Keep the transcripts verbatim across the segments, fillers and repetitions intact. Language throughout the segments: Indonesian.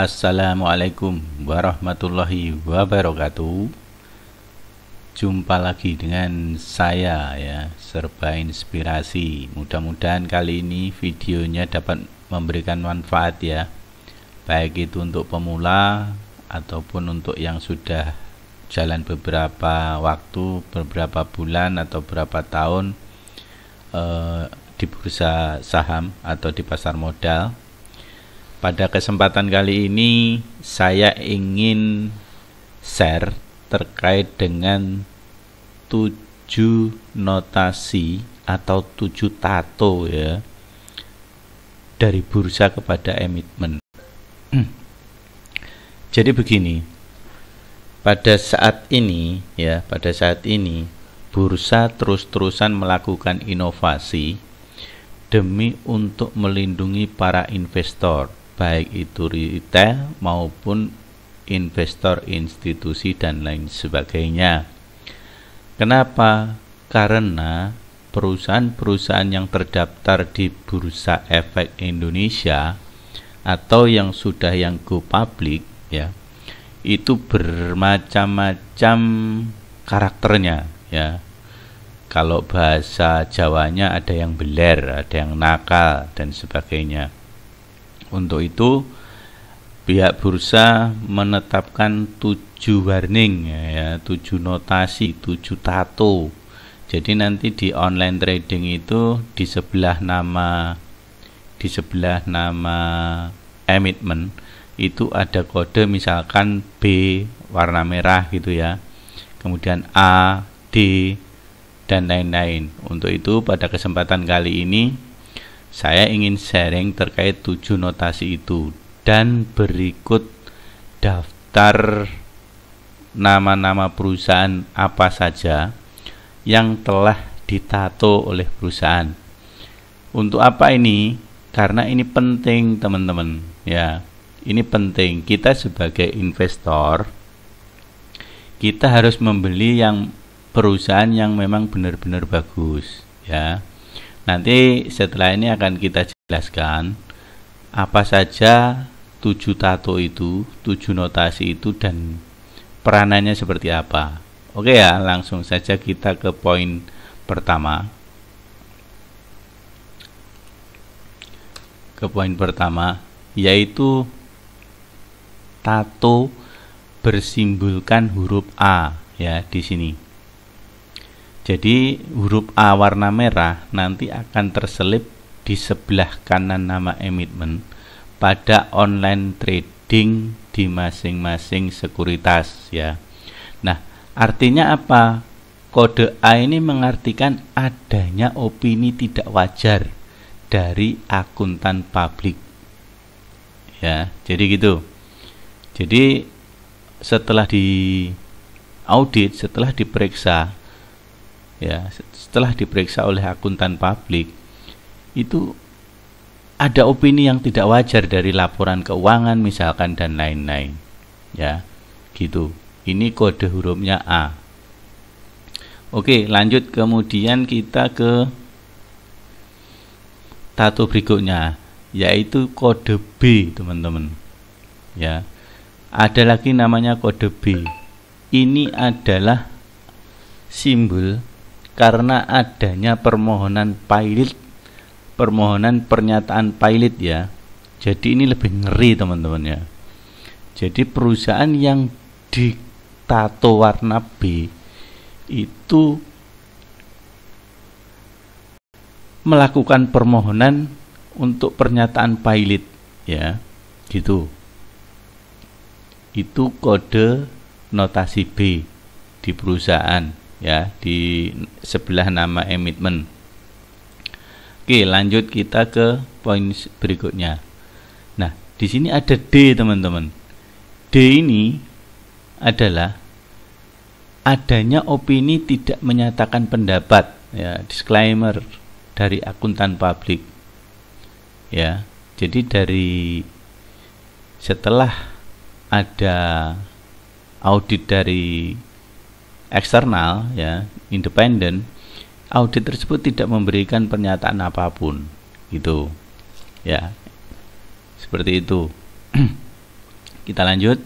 Assalamualaikum warahmatullahi wabarakatuh. Jumpa lagi dengan saya ya, Serba Inspirasi. Mudah-mudahan kali ini videonya dapat memberikan manfaat ya, baik itu untuk pemula ataupun untuk yang sudah jalan beberapa waktu, beberapa bulan atau beberapa tahun eh, di bursa saham atau di pasar modal. Pada kesempatan kali ini saya ingin share terkait dengan tujuh notasi atau tujuh tato ya dari bursa kepada emiten. Jadi begini, pada saat ini ya, pada saat ini bursa terus-terusan melakukan inovasi demi untuk melindungi para investor, baik itu retail maupun investor institusi dan lain sebagainya. Kenapa? Karena perusahaan-perusahaan yang terdaftar di bursa efek Indonesia atau yang sudah yang go public ya, itu bermacam-macam karakternya ya. Kalau bahasa Jawanya ada yang beler, ada yang nakal dan sebagainya. Untuk itu pihak bursa menetapkan tujuh warning ya, tujuh notasi, tujuh tato. Jadi nanti di online trading itu di sebelah nama di sebelah nama emiten itu ada kode, misalkan B warna merah gitu ya. Kemudian A, D dan lain-lain. Untuk itu pada kesempatan kali ini saya ingin sharing terkait tujuh notasi itu, dan berikut daftar nama-nama perusahaan apa saja yang telah ditato oleh perusahaan. Untuk apa ini? Karena ini penting teman-teman ya, ini penting. Kita sebagai investor kita harus membeli yang perusahaan yang memang benar-benar bagus ya. Nanti setelah ini akan kita jelaskan apa saja tujuh tato itu, tujuh notasi itu, dan peranannya seperti apa. Oke ya, langsung saja kita ke poin pertama. Ke poin pertama, yaitu tato bersimbolkan huruf A ya di sini. Jadi huruf A warna merah nanti akan terselip di sebelah kanan nama emiten pada online trading di masing-masing sekuritas ya. Nah, artinya apa? Kode A ini mengartikan adanya opini tidak wajar dari akuntan publik ya. Jadi gitu. Jadi setelah di audit, setelah diperiksa ya, setelah diperiksa oleh akuntan publik, itu ada opini yang tidak wajar dari laporan keuangan misalkan dan lain-lain ya, gitu. Ini kode hurufnya A. Oke, lanjut, kemudian kita ke tato berikutnya, yaitu kode B teman-teman ya. Ada lagi namanya kode B. Ini adalah simbol karena adanya permohonan pailit, permohonan pernyataan pailit ya. Jadi ini lebih ngeri teman-teman ya. Jadi perusahaan yang ditato warna B itu melakukan permohonan untuk pernyataan pailit ya, gitu. Itu kode notasi B di perusahaan ya, di sebelah nama emiten. Oke, lanjut kita ke poin berikutnya. Nah, di sini ada D teman-teman. D ini adalah adanya opini tidak menyatakan pendapat ya, disclaimer dari akuntan publik ya. Jadi dari setelah ada audit dari eksternal ya, independen, audit tersebut tidak memberikan pernyataan apapun gitu ya, seperti itu. Kita lanjut.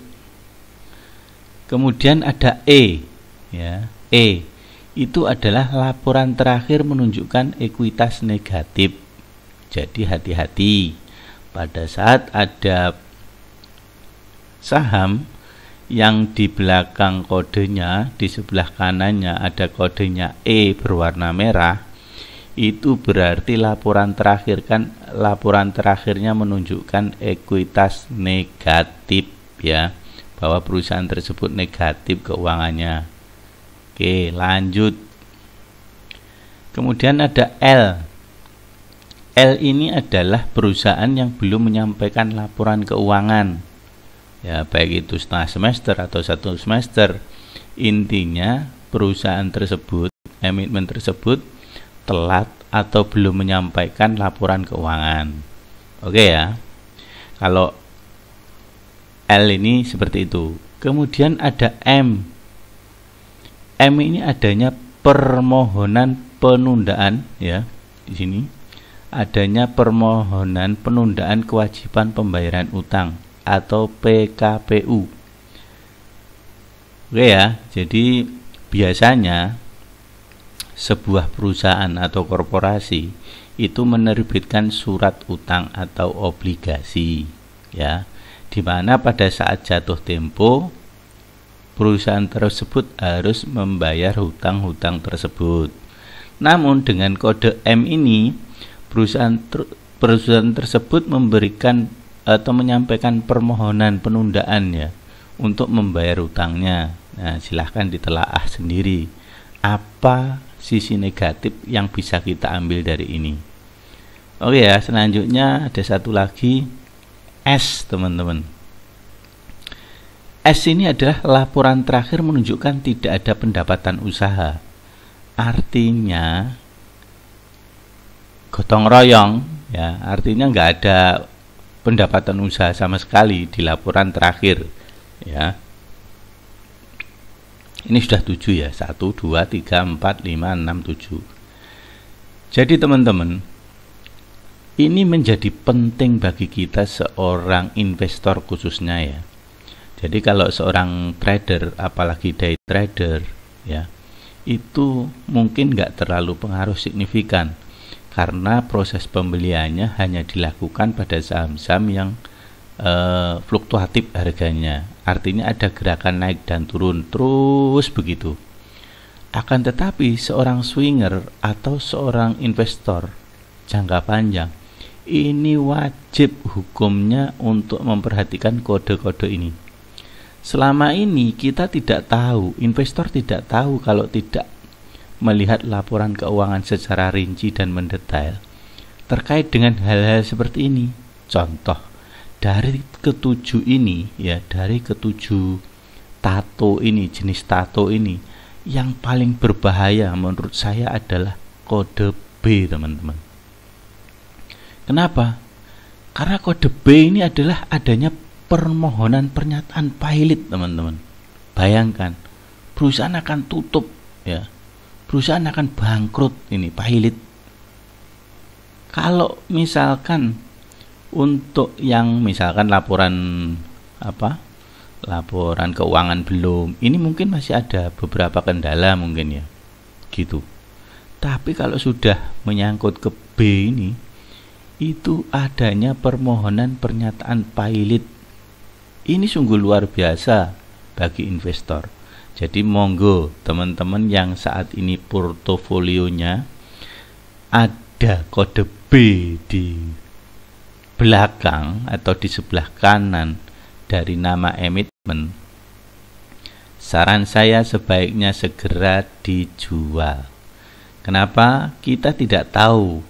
Kemudian ada E, ya. E itu adalah laporan terakhir menunjukkan ekuitas negatif. Jadi hati-hati pada saat ada saham yang di belakang kodenya, di sebelah kanannya ada kodenya E berwarna merah, itu berarti laporan terakhir kan laporan terakhirnya menunjukkan ekuitas negatif, ya, bahwa perusahaan tersebut negatif keuangannya. Oke, lanjut. Kemudian ada L. L ini adalah perusahaan yang belum menyampaikan laporan keuangan, ya, baik itu setengah semester atau satu semester. Intinya perusahaan tersebut, emiten tersebut telat atau belum menyampaikan laporan keuangan. Oke, ya. Kalau L ini seperti itu. Kemudian ada M. M ini adanya permohonan penundaan, ya, di sini. Adanya permohonan penundaan kewajiban pembayaran utang atau P K P U. Oke, ya. Jadi biasanya sebuah perusahaan atau korporasi itu menerbitkan surat utang atau obligasi, ya, dimana pada saat jatuh tempo perusahaan tersebut harus membayar hutang-hutang tersebut. Namun dengan kode M ini perusahaan ter perusahaan tersebut memberikan atau menyampaikan permohonan penundaan, ya, untuk membayar hutangnya. Nah, silahkan ditelaah sendiri apa sisi negatif yang bisa kita ambil dari ini. Oke, ya, selanjutnya ada satu lagi, S, teman-teman. S ini adalah laporan terakhir menunjukkan tidak ada pendapatan usaha. Artinya gotong royong, ya, artinya nggak ada pendapatan usaha sama sekali di laporan terakhir, ya. Ini sudah tujuh, ya, satu, dua, tiga, empat, lima, enam, tujuh. Jadi teman-teman, ini menjadi penting bagi kita seorang investor khususnya, ya. Jadi kalau seorang trader, apalagi day trader, ya, itu mungkin nggak terlalu pengaruh signifikan karena proses pembeliannya hanya dilakukan pada saham-saham yang Uh, fluktuatif harganya, artinya ada gerakan naik dan turun terus begitu. Akan tetapi seorang swinger atau seorang investor jangka panjang ini wajib hukumnya untuk memperhatikan kode-kode ini. Selama ini kita tidak tahu, investor tidak tahu kalau tidak melihat laporan keuangan secara rinci dan mendetail terkait dengan hal-hal seperti ini. Contoh dari ketujuh ini, ya, dari ketujuh tato ini, jenis tato ini, yang paling berbahaya menurut saya adalah kode B, teman-teman. Kenapa? Karena kode B ini adalah adanya permohonan pernyataan pailit, teman-teman. Bayangkan, perusahaan akan tutup, ya. Perusahaan akan bangkrut ini, pailit. Kalau misalkan untuk yang misalkan laporan apa laporan keuangan belum, ini mungkin masih ada beberapa kendala mungkin, ya, gitu. Tapi kalau sudah menyangkut ke B ini, itu adanya permohonan pernyataan pailit. Ini sungguh luar biasa bagi investor. Jadi monggo teman-teman yang saat ini portofolionya ada kode B di belakang atau di sebelah kanan dari nama emiten, saran saya sebaiknya segera dijual. Kenapa? Kita tidak tahu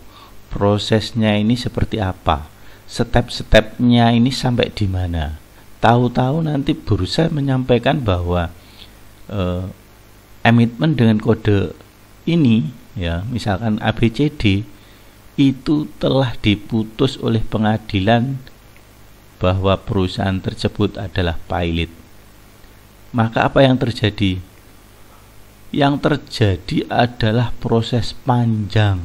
prosesnya ini seperti apa, step-stepnya ini sampai di mana. Tahu-tahu nanti bursa menyampaikan bahwa eh, emiten dengan kode ini, ya, misalkan A B C D, itu telah diputus oleh pengadilan bahwa perusahaan tersebut adalah pailit. Maka apa yang terjadi? Yang terjadi adalah proses panjang.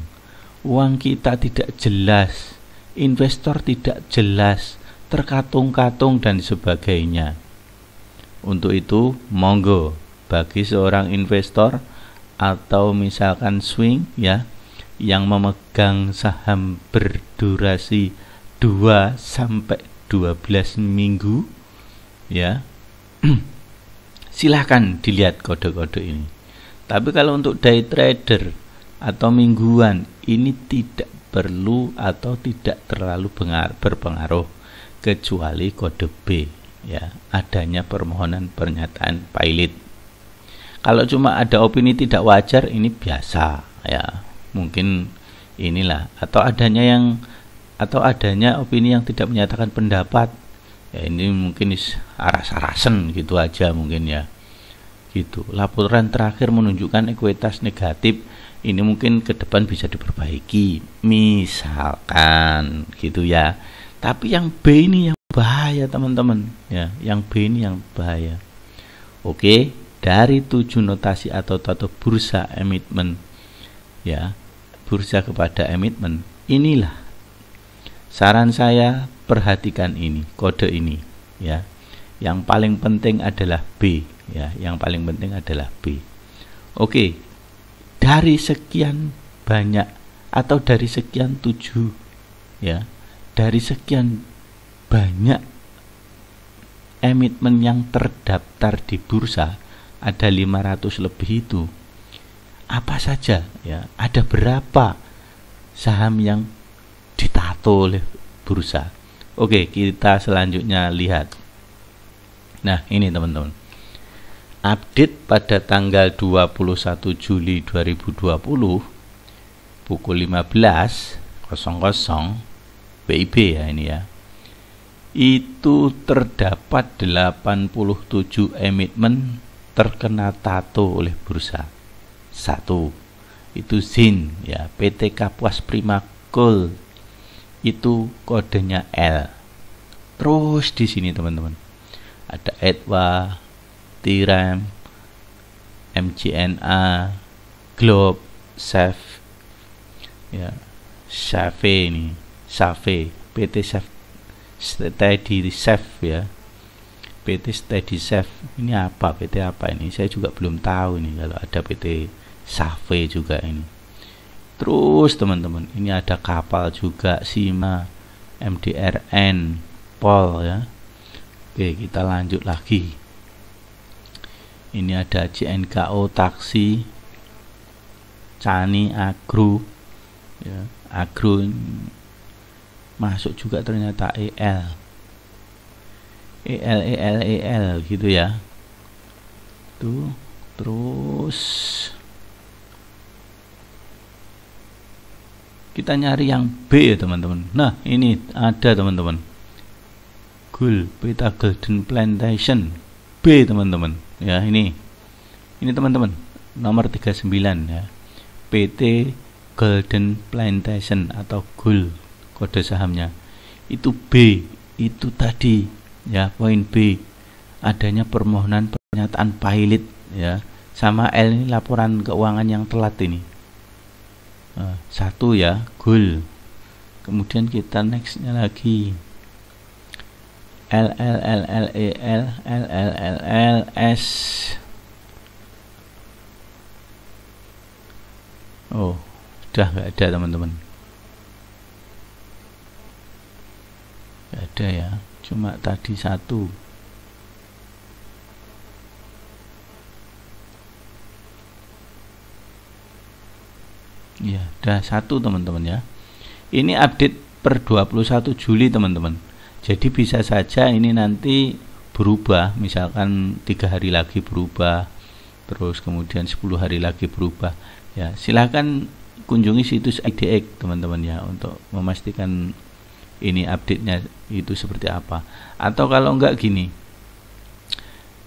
Uang kita tidak jelas, investor tidak jelas, terkatung-katung dan sebagainya. Untuk itu, monggo bagi seorang investor atau misalkan swing ya, yang memegang saham berdurasi dua sampai dua belas minggu ya, silahkan dilihat kode-kode ini. Tapi kalau untuk day trader atau mingguan ini tidak perlu atau tidak terlalu berpengaruh, kecuali kode B ya, adanya permohonan pernyataan pailit. Kalau cuma ada opini tidak wajar ini biasa ya, mungkin inilah, atau adanya yang atau adanya opini yang tidak menyatakan pendapat ya, ini mungkin aras-arasen gitu aja mungkin ya, gitu. Laporan terakhir menunjukkan ekuitas negatif, ini mungkin ke depan bisa diperbaiki misalkan gitu ya. Tapi yang B ini yang bahaya teman-teman ya, yang B ini yang bahaya. Oke, dari tujuh notasi atau tato bursa emitmen ya, bursa kepada emitmen, inilah saran saya, perhatikan ini, kode ini ya. Yang paling penting adalah B ya, yang paling penting adalah B. Oke, dari sekian banyak atau dari sekian tujuh ya, dari sekian banyak emitmen yang terdaftar di bursa, ada lima ratus lebih itu. Apa saja ya? Ada berapa saham yang ditato oleh bursa? Oke, kita selanjutnya lihat. Nah, ini teman-teman. Update pada tanggal dua puluh satu Juli dua ribu dua puluh pukul lima belas W I B ya ini ya. Itu terdapat delapan puluh tujuh emitmen terkena tato oleh bursa. Satu, itu Z I N ya, P T Kapuas Prima Gold. Itu kodenya L. Terus di sini teman-teman ada Edwa, Tiram, M C N A, Globe, Safe, ya, Safe ini, Safe, P T Safe, Steady Safe ya, P T Steady Safe ini apa? P T apa ini? Saya juga belum tahu ini kalau ada P T Safe juga ini. Terus teman-teman ini ada kapal juga, Sima, M D R N, Pol ya. Oke, kita lanjut lagi. Ini ada J N K O Taksi, Cani Agro ya, Agro masuk juga ternyata, E L E L E L E L gitu ya. Tuh, terus kita nyari yang B ya teman-teman. Nah, ini ada teman-teman, Gold, Beta Golden Plantation, B teman-teman ya. Ini ini teman-teman nomor tiga puluh sembilan ya, P T Golden Plantation atau Gold kode sahamnya itu B. Itu tadi ya, poin B, adanya permohonan pernyataan pailit ya, sama L ini laporan keuangan yang telat ini. Nah, satu ya, Gold. Kemudian kita nextnya lagi L L L L E L L L L L S. Oh, udah nggak ada teman-teman. Nggak ada ya, cuma tadi satu. Ya, udah satu teman-teman ya. Ini update per dua puluh satu Juli teman-teman. Jadi bisa saja ini nanti berubah, misalkan tiga hari lagi berubah, terus kemudian sepuluh hari lagi berubah ya. Silahkan kunjungi situs I D X teman-teman ya, untuk memastikan ini update-nya itu seperti apa. Atau kalau enggak gini,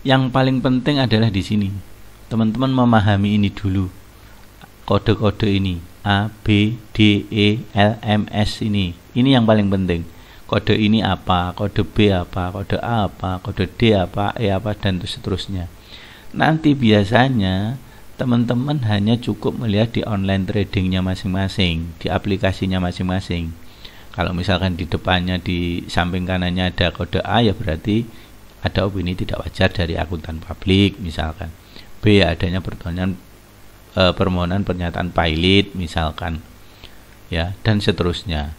yang paling penting adalah di sini teman-teman memahami ini dulu, kode-kode ini A, B, D, E, L, M, S ini, ini yang paling penting. Kode ini apa, kode B apa, kode A apa, kode D apa, E apa, dan seterusnya. Nanti biasanya teman-teman hanya cukup melihat di online tradingnya masing-masing, di aplikasinya masing-masing. Kalau misalkan di depannya, di samping kanannya ada kode A, ya berarti ada opini tidak wajar dari akuntan publik misalkan. B, adanya pertanyaan e, permohonan pernyataan pailit misalkan, ya, dan seterusnya.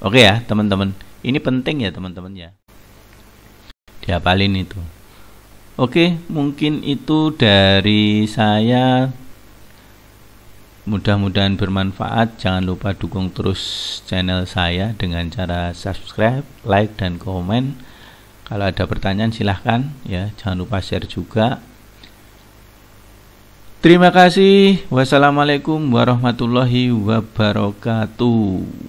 Oke ya teman-teman, ini penting ya teman-teman ya, diapalin itu. Oke, mungkin itu dari saya. Mudah-mudahan bermanfaat. Jangan lupa dukung terus channel saya dengan cara subscribe, like, dan komen. Kalau ada pertanyaan silahkan ya, jangan lupa share juga. Terima kasih. Wassalamualaikum warahmatullahi wabarakatuh.